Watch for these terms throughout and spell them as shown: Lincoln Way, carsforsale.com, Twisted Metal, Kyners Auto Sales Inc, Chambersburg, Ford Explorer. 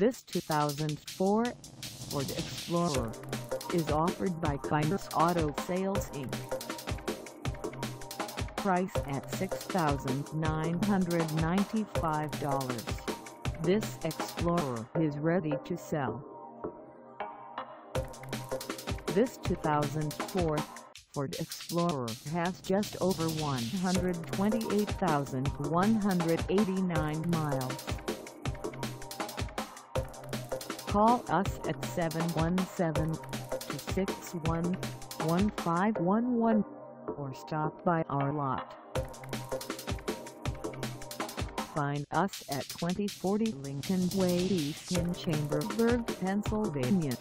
This 2004 Ford Explorer is offered by Kyners Auto Sales Inc. Price at $6,995. This Explorer is ready to sell. This 2004 Ford Explorer has just over 128,189 miles. Call us at 717-261-1511 or stop by our lot. Find us at 2040 Lincoln Way East in Chambersburg, Pennsylvania,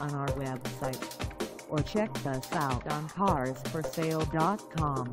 on our website, or check us out on carsforsale.com.